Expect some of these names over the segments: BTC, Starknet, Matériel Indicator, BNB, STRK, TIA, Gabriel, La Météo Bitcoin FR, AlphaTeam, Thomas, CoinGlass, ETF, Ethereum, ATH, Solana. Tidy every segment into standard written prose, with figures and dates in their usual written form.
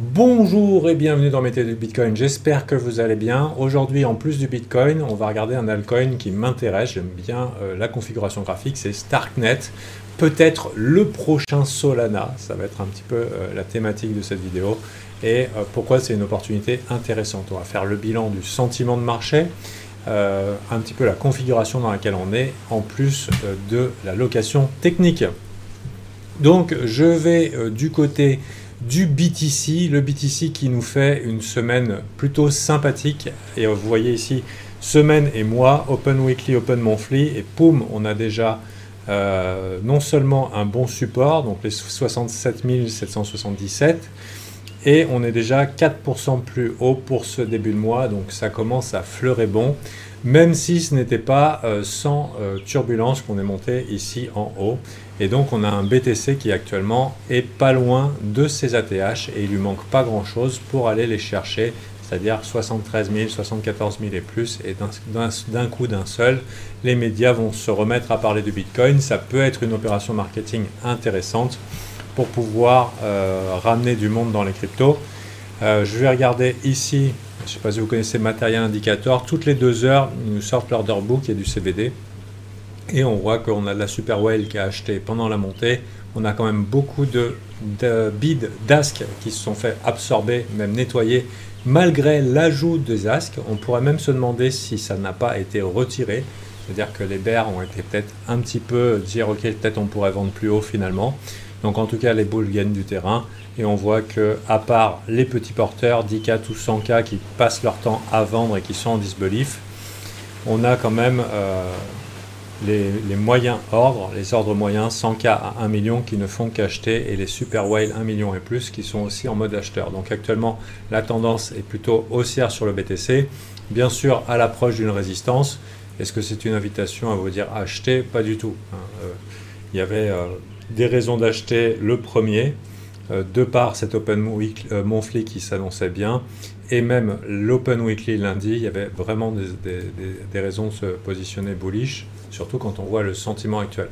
Bonjour et bienvenue dans Mété du Bitcoin, j'espère que vous allez bien. Aujourd'hui, en plus du Bitcoin, on va regarder un altcoin qui m'intéresse, j'aime bien la configuration graphique, c'est Starknet, peut-être le prochain Solana, ça va être un petit peu la thématique de cette vidéo et pourquoi c'est une opportunité intéressante. On va faire le bilan du sentiment de marché, un petit peu la configuration dans laquelle on est, en plus de la location technique. Donc je vais du côté du BTC, le BTC qui nous fait une semaine plutôt sympathique, et vous voyez ici semaine et mois, open weekly, open monthly, et poum, on a déjà non seulement un bon support, donc les 67 777, et on est déjà 4% plus haut pour ce début de mois, donc ça commence à fleurer bon, même si ce n'était pas sans turbulence qu'on est monté ici en haut. Et donc on a un BTC qui actuellement est pas loin de ses ATH et il lui manque pas grand chose pour aller les chercher, c'est-à-dire 73 000, 74 000 et plus, et d'un coup d'un seul, les médias vont se remettre à parler de Bitcoin. Ça peut être une opération marketing intéressante pour pouvoir ramener du monde dans les cryptos. Je vais regarder ici, je ne sais pas si vous connaissez Matériel Indicator, toutes les 2 heures, ils nous sortent leur order book et du CBD. Et on voit qu'on a de la super whale qui a acheté pendant la montée. On a quand même beaucoup de bids d'ASK qui se sont fait absorber, même nettoyer, malgré l'ajout des ASK. On pourrait même se demander si ça n'a pas été retiré. C'est-à-dire que les bears ont été peut-être un petit peu dire « Ok, peut-être on pourrait vendre plus haut finalement ». Donc en tout cas, les bulls gagnent du terrain. Et on voit que, à part les petits porteurs, 10K ou 100K qui passent leur temps à vendre et qui sont en disbelief, on a quand même... Les moyens ordres, les ordres moyens 100K à 1 million qui ne font qu'acheter, et les super whale 1 million et plus qui sont aussi en mode acheteur. Donc actuellement la tendance est plutôt haussière sur le BTC, bien sûr à l'approche d'une résistance. Est-ce que c'est une invitation à vous dire acheter? Pas du tout. Il y avait des raisons d'acheter le premier, de par cet open monthly qui s'annonçait bien, et même l'open weekly lundi, il y avait vraiment des raisons de se positionner bullish, surtout quand on voit le sentiment actuel.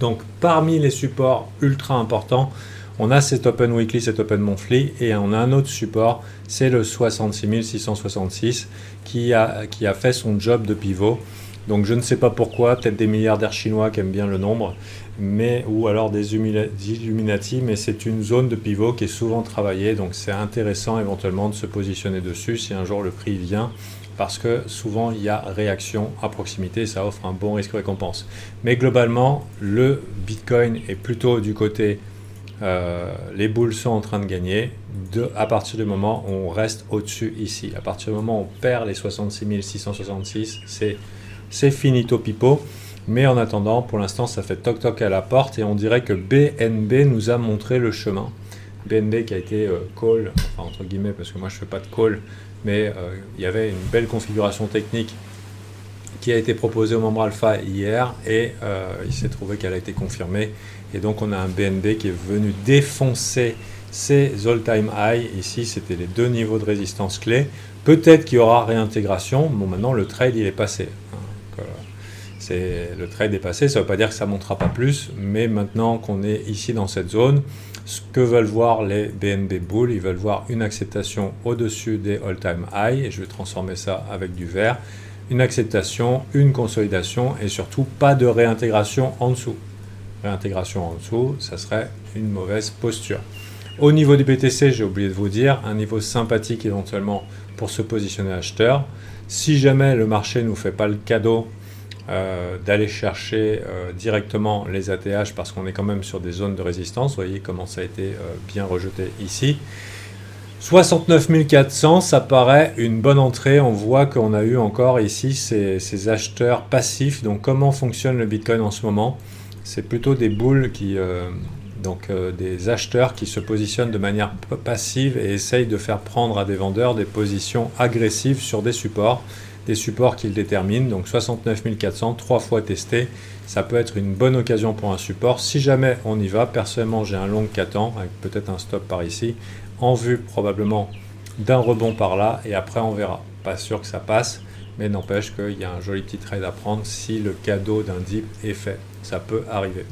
Donc parmi les supports ultra importants, on a cet open weekly, cet open monthly, et on a un autre support, c'est le 66 666 qui a fait son job de pivot. Donc je ne sais pas pourquoi, peut-être des milliardaires chinois qui aiment bien le nombre, mais, ou alors des Illuminati, mais c'est une zone de pivot qui est souvent travaillée, donc c'est intéressant éventuellement de se positionner dessus si un jour le prix vient, parce que souvent il y a réaction à proximité, ça offre un bon risque-récompense. Mais globalement, le Bitcoin est plutôt du côté, les boules sont en train de gagner, à partir du moment où on reste au-dessus ici. À partir du moment où on perd les 66 666, c'est finito pipo. Mais en attendant, pour l'instant, ça fait toc-toc à la porte et on dirait que BNB nous a montré le chemin. BNB qui a été call, enfin entre guillemets, parce que moi je ne fais pas de call, mais il y avait une belle configuration technique qui a été proposée aux membres alpha hier et il s'est trouvé qu'elle a été confirmée. Et donc on a un BNB qui est venu défoncer ces all-time high. Ici, c'était les 2 niveaux de résistance clés. Peut-être qu'il y aura réintégration. Bon, maintenant le trade, il est passé. Le trade est passé, ça ne veut pas dire que ça ne montera pas plus, mais maintenant qu'on est ici dans cette zone, ce que veulent voir les BNB Bulls, ils veulent voir une acceptation au-dessus des all-time high, et je vais transformer ça avec du vert, une acceptation, une consolidation, et surtout pas de réintégration en dessous. Réintégration en dessous, ça serait une mauvaise posture. Au niveau du BTC, j'ai oublié de vous dire, un niveau sympathique éventuellement pour se positionner acheteur. Si jamais le marché ne nous fait pas le cadeau, d'aller chercher directement les ATH parce qu'on est quand même sur des zones de résistance. Vous voyez comment ça a été bien rejeté ici. 69 400, ça paraît une bonne entrée. On voit qu'on a eu encore ici ces acheteurs passifs. Donc comment fonctionne le Bitcoin en ce moment? C'est plutôt des bulls qui... des acheteurs qui se positionnent de manière passive et essayent de faire prendre à des vendeurs des positions agressives sur des supports qu'ils déterminent. Donc 69 400, 3 fois testé, ça peut être une bonne occasion pour un support. Si jamais on y va, personnellement j'ai un long 4 ans avec peut-être un stop par ici, en vue probablement d'un rebond par là, et après on verra. Pas sûr que ça passe, mais n'empêche qu'il y a un joli petit trade à prendre si le cadeau d'un dip est fait. Ça peut arriver.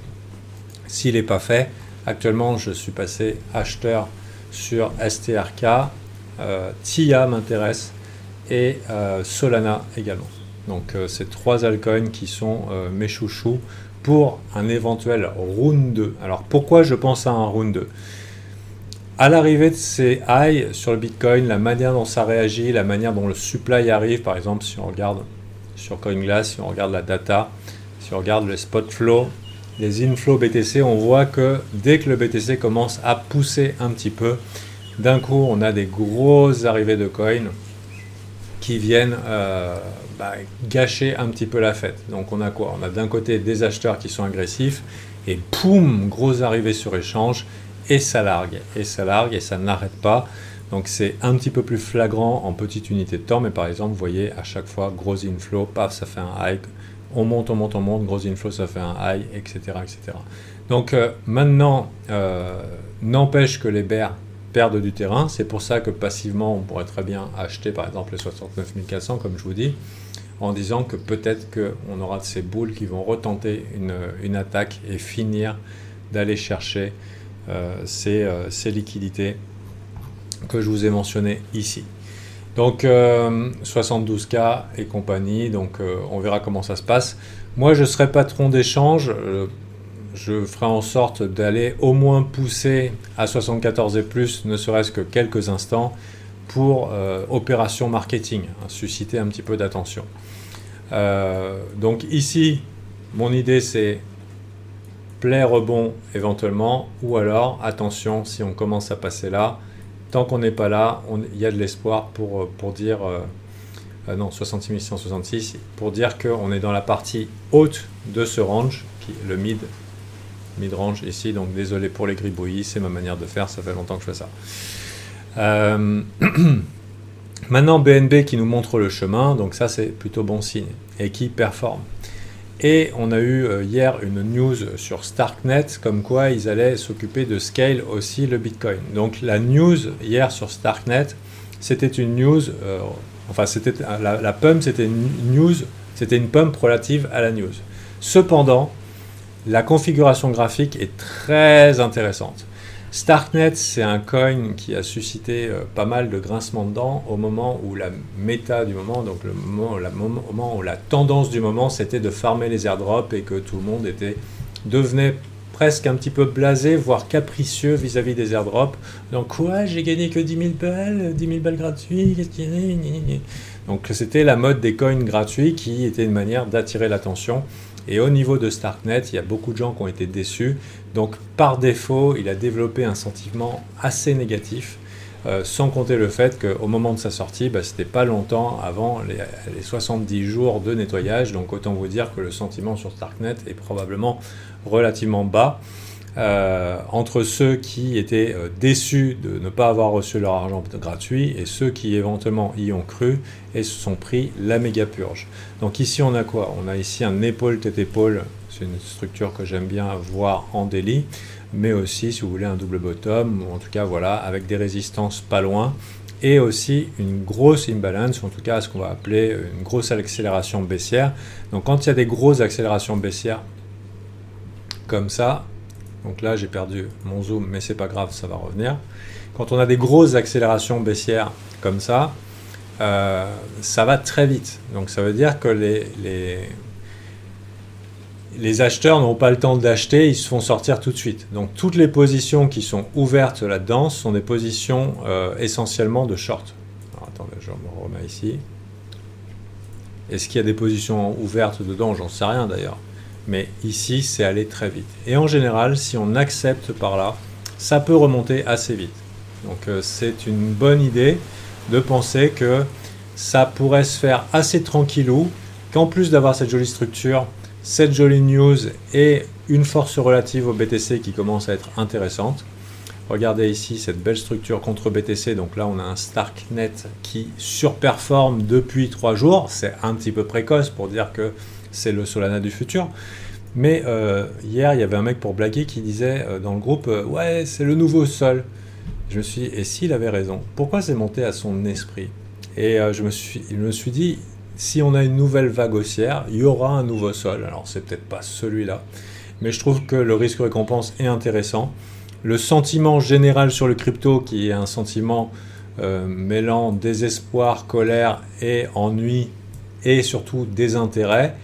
S'il n'est pas fait, actuellement je suis passé acheteur sur STRK, TIA m'intéresse et Solana également. Donc ces trois altcoins qui sont mes chouchous pour un éventuel round 2. Alors pourquoi je pense à un round 2 ? À l'arrivée de ces highs sur le Bitcoin, la manière dont ça réagit, la manière dont le supply arrive, par exemple si on regarde sur CoinGlass, si on regarde la data, si on regarde les spot flow, les inflow BTC, on voit que dès que le BTC commence à pousser un petit peu, d'un coup on a des grosses arrivées de coins qui viennent gâcher un petit peu la fête. Donc on a quoi? On a d'un côté des acheteurs qui sont agressifs et boum, grosse arrivée sur échange. Et ça largue, et ça largue, et ça n'arrête pas. Donc c'est un petit peu plus flagrant en petite unité de temps, mais par exemple, vous voyez, à chaque fois, gros inflow, paf, ça fait un high, on monte, gros inflow, ça fait un high, etc. etc. Donc maintenant, n'empêche que les bears perdent du terrain, c'est pour ça que passivement, on pourrait très bien acheter par exemple les 69 400, comme je vous dis, en disant que peut-être qu'on aura de ces boules qui vont retenter une attaque et finir d'aller chercher ces liquidités que je vous ai mentionnées ici. Donc 72K et compagnie, donc on verra comment ça se passe. Moi je serai patron d'échange, je ferai en sorte d'aller au moins pousser à 74 et plus, ne serait-ce que quelques instants, pour opération marketing, hein, susciter un petit peu d'attention. Donc ici, mon idée c'est play rebond éventuellement, ou alors attention, si on commence à passer là, tant qu'on n'est pas là, il y a de l'espoir pour dire non, 66 166, pour dire qu'on est dans la partie haute de ce range, qui est le mid range ici. Donc désolé pour les gribouillis, c'est ma manière de faire, ça fait longtemps que je fais ça. Maintenant BNB qui nous montre le chemin, donc ça c'est plutôt bon signe et qui performe. Et on a eu hier une news sur Starknet comme quoi ils allaient s'occuper de scale aussi le Bitcoin. Donc la news hier sur Starknet, c'était une news, c'était la pump, c'était une news, c'était une pump relative à la news. Cependant, la configuration graphique est très intéressante. Starknet, c'est un coin qui a suscité pas mal de grincements de dents au moment où la méta du moment, donc au moment où la tendance du moment, c'était de farmer les airdrops et que tout le monde devenait presque un petit peu blasé, voire capricieux vis-à-vis des airdrops. Donc quoi, j'ai gagné que 10 000 balles, 10 000 balles gratuites, qu'est-ce qu'il y a? Donc c'était la mode des coins gratuits qui était une manière d'attirer l'attention. Et au niveau de Starknet, il y a beaucoup de gens qui ont été déçus. Donc par défaut, il a développé un sentiment assez négatif, sans compter le fait qu'au moment de sa sortie, ce n'était pas longtemps avant les 70 jours de nettoyage. Donc autant vous dire que le sentiment sur Starknet est probablement relativement bas. Entre ceux qui étaient déçus de ne pas avoir reçu leur argent gratuit et ceux qui éventuellement y ont cru et se sont pris la méga purge. Donc ici on a quoi? On a ici un épaule tête épaule, c'est une structure que j'aime bien voir en daily, mais aussi si vous voulez un double bottom, ou en tout cas voilà, avec des résistances pas loin, et aussi une grosse imbalance, ou en tout cas ce qu'on va appeler une grosse accélération baissière. Donc quand il y a des grosses accélérations baissières comme ça, donc là, j'ai perdu mon zoom, mais c'est pas grave, ça va revenir. Quand on a des grosses accélérations baissières comme ça, ça va très vite. Donc ça veut dire que les acheteurs n'ont pas le temps d'acheter, ils se font sortir tout de suite. Donc toutes les positions qui sont ouvertes là-dedans sont des positions essentiellement de short. Alors attendez, je me remets ici. Est-ce qu'il y a des positions ouvertes dedans? J'en sais rien d'ailleurs. Mais ici, c'est allé très vite. Et en général, si on accepte par là, ça peut remonter assez vite. Donc c'est une bonne idée de penser que ça pourrait se faire assez tranquillou, qu'en plus d'avoir cette jolie structure, cette jolie news et une force relative au BTC qui commence à être intéressante. Regardez ici cette belle structure contre BTC. Donc là, on a un Starknet qui surperforme depuis 3 jours. C'est un petit peu précoce pour dire que c'est le Solana du futur. Mais hier, il y avait un mec pour blaguer qui disait dans le groupe « Ouais, c'est le nouveau Sol ». Je me suis dit « Et s'il avait raison, pourquoi c'est monté à son esprit ?» Et je me suis dit « Si on a une nouvelle vague haussière, il y aura un nouveau Sol ». Alors, c'est peut-être pas celui-là, mais je trouve que le risque-récompense est intéressant. le sentiment général sur le crypto qui est un sentiment mêlant désespoir, colère et ennui et surtout désintérêt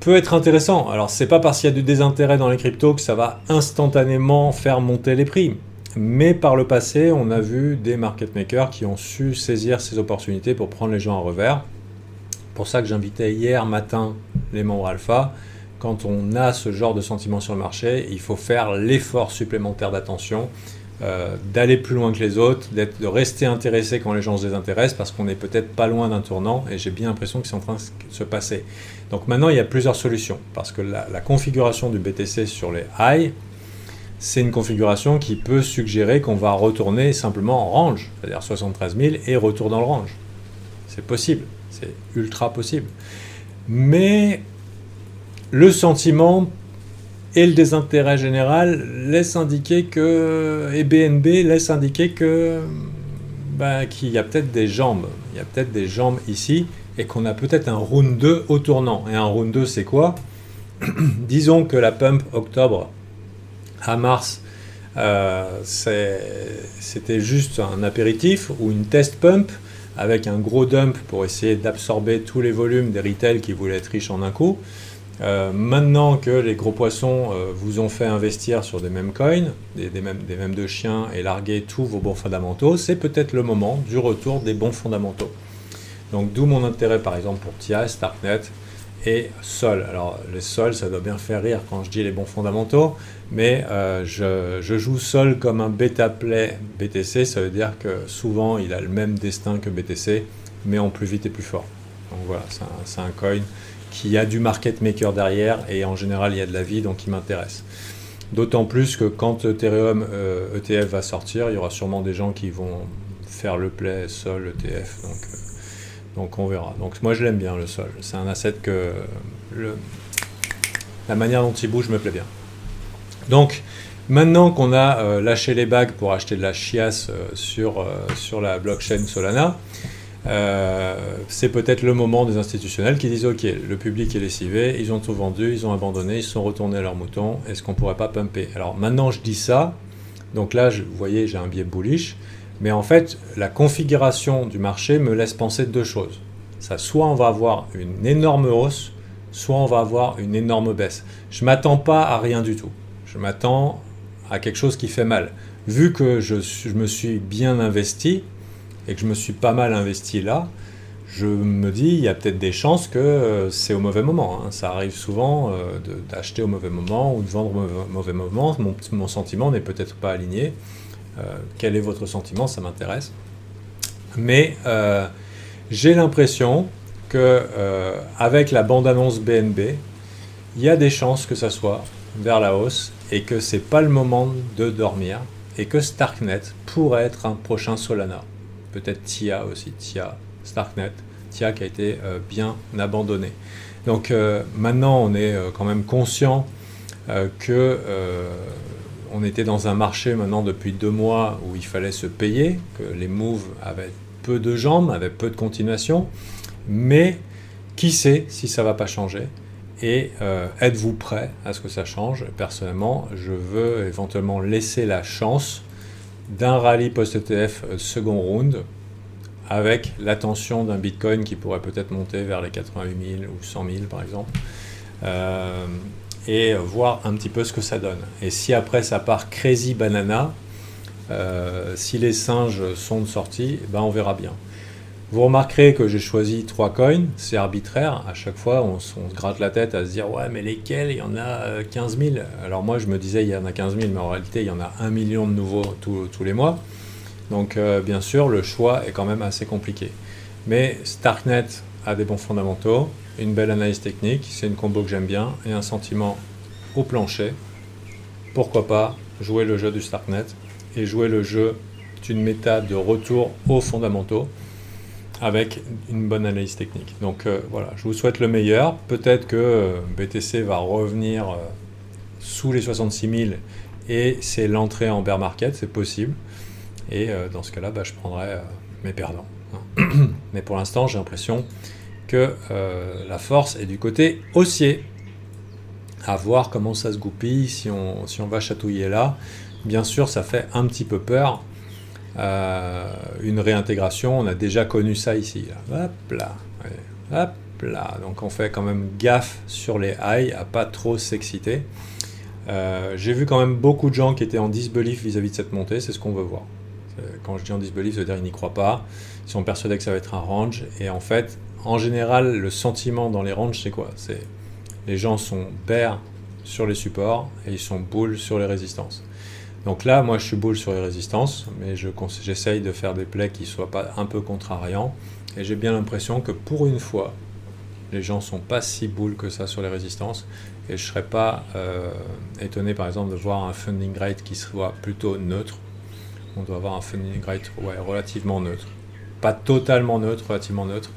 peut être intéressant. Alors c'est pas parce qu'il y a du désintérêt dans les cryptos que ça va instantanément faire monter les prix. Mais par le passé, on a vu des market makers qui ont su saisir ces opportunités pour prendre les gens à revers. C'est pour ça que j'invitais hier matin les membres alpha. Quand on a ce genre de sentiment sur le marché, il faut faire l'effort supplémentaire d'attention, d'aller plus loin que les autres, de rester intéressé quand les gens se désintéressent parce qu'on n'est peut-être pas loin d'un tournant et j'ai bien l'impression que c'est en train de se passer. Donc maintenant, il y a plusieurs solutions parce que la configuration du BTC sur les highs, c'est une configuration qui peut suggérer qu'on va retourner simplement en range, c'est-à-dire 73 000 et retour dans le range. C'est possible, c'est ultra possible. Mais le sentiment et le désintérêt général laissent indiquer que, et BNB laisse indiquer que, bah, qu'il y a peut-être des jambes. Il y a peut-être des jambes ici et qu'on a peut-être un round 2 au tournant. Et un round 2, c'est quoi? Disons que la pump octobre à mars, c'était juste un apéritif ou une test pump avec un gros dump pour essayer d'absorber tous les volumes des retails qui voulaient être riches en un coup. Maintenant que les gros poissons vous ont fait investir sur des mêmes coins, des mêmes de chiens et larguer tous vos bons fondamentaux, c'est peut-être le moment du retour des bons fondamentaux. Donc d'où mon intérêt par exemple pour TIA, Starknet, et sol. Alors les sols, ça doit bien faire rire quand je dis les bons fondamentaux, mais je joue sol comme un bêta play BTC, ça veut dire que souvent il a le même destin que BTC, mais en plus vite et plus fort. Donc voilà, c'est un coin qui a du market maker derrière, et en général il y a de la vie, donc il m'intéresse. D'autant plus que quand Ethereum ETF va sortir, il y aura sûrement des gens qui vont faire le play sol ETF, donc on verra. Donc moi je l'aime bien le sol, c'est un asset que la manière dont il bouge me plaît bien. Donc maintenant qu'on a lâché les bagues pour acheter de la chiasse sur la blockchain Solana, c'est peut-être le moment des institutionnels qui disent ok, le public est lessivé, ils ont tout vendu, ils ont abandonné, ils sont retournés à leurs moutons, est-ce qu'on pourrait pas pumper? Alors maintenant je dis ça, donc là vous voyez j'ai un biais bullish. Mais en fait, la configuration du marché me laisse penser deux choses. Ça, soit on va avoir une énorme hausse, soit on va avoir une énorme baisse. Je ne m'attends pas à rien du tout. Je m'attends à quelque chose qui fait mal. Vu que je me suis bien investi et que je me suis pas mal investi là, je me dis il y a peut-être des chances que c'est au mauvais moment. Hein. Ça arrive souvent d'acheter au mauvais moment ou de vendre au mauvais moment. Mon sentiment n'est peut-être pas aligné. Quel est votre sentiment? Ça m'intéresse. Mais j'ai l'impression qu'avec la bande-annonce BNB, il y a des chances que ça soit vers la hausse et que ce n'est pas le moment de dormir et que Starknet pourrait être un prochain Solana. Peut-être TIA aussi, TIA, Starknet, TIA qui a été bien abandonné. Donc maintenant, on est quand même conscient que... on était dans un marché maintenant depuis 2 mois où il fallait se payer, que les moves avaient peu de jambes, avaient peu de continuation, mais qui sait si ça ne va pas changer et êtes-vous prêt à ce que ça change? Personnellement, je veux éventuellement laisser la chance d'un rallye post-ETF second round avec l'attention d'un Bitcoin qui pourrait peut-être monter vers les 88 000 ou 100 000 par exemple. Et voir un petit peu ce que ça donne. Et si après ça part crazy banana, si les singes sont de sortie, ben on verra bien. Vous remarquerez que j'ai choisi 3 coins, c'est arbitraire. À chaque fois, on se gratte la tête à se dire « Ouais, mais lesquels? Il y en a 15 000 ». Alors moi, je me disais « Il y en a 15 000 », mais en réalité, il y en a 1 million de nouveaux tous les mois. Donc bien sûr, le choix est quand même assez compliqué. Mais Starknet a des bons fondamentaux, une belle analyse technique, c'est une combo que j'aime bien, et un sentiment au plancher. Pourquoi pas jouer le jeu du Starknet et jouer le jeu d'une méta de retour aux fondamentaux avec une bonne analyse technique. Donc voilà, je vous souhaite le meilleur. Peut-être que BTC va revenir sous les 66 000 et c'est l'entrée en bear market, c'est possible. Et dans ce cas-là, bah, je prendrai mes perdants. Hein. Mais pour l'instant, j'ai l'impression que la force est du côté haussier. À voir comment ça se goupille, si on va chatouiller là. bien sûr ça fait un petit peu peur, une réintégration, on a déjà connu ça ici, là. Hop là, ouais. Hop là, donc on fait quand même gaffe sur les highs à pas trop s'exciter. J'ai vu quand même beaucoup de gens qui étaient en disbelief vis-à-vis de cette montée, c'est ce qu'on veut voir. Quand je dis en disbelief, ça veut dire qu'ils n'y croient pas, ils sont persuadés que ça va être un range, et en fait, en général, le sentiment dans les ranges, c'est quoi? C'est les gens sont bear sur les supports et ils sont bull sur les résistances. Donc là, moi je suis bull sur les résistances, mais j'essaye de faire des plays qui ne soient pas un peu contrariants, et j'ai bien l'impression que pour une fois, les gens ne sont pas si bull que ça sur les résistances, et je ne serais pas étonné par exemple de voir un funding rate qui soit plutôt neutre. On doit avoir un funding rate relativement neutre. Pas totalement neutre, relativement neutre.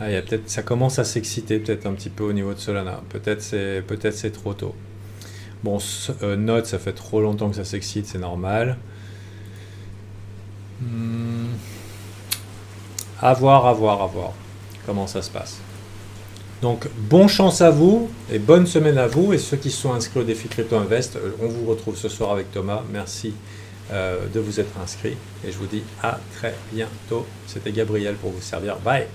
Ah, ça commence à s'exciter peut-être un petit peu au niveau de Solana. Peut-être c'est trop tôt. Bon, Node, ça fait trop longtemps que ça s'excite, c'est normal. À voir comment ça se passe. Donc, bonne chance à vous et bonne semaine à vous. Et ceux qui sont inscrits au défi Crypto Invest, on vous retrouve ce soir avec Thomas. Merci de vous être inscrit et je vous dis à très bientôt. C'était Gabriel pour vous servir. Bye.